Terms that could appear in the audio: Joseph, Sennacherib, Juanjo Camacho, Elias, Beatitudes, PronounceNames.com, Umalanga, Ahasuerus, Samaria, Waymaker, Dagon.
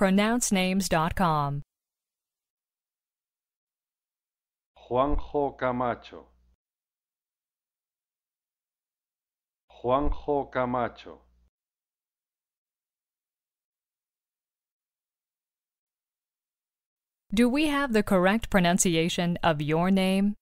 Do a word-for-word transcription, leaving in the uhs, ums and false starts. Pronounce Names dot com. Juanjo Camacho. Juanjo Camacho. Do we have the correct pronunciation of your name?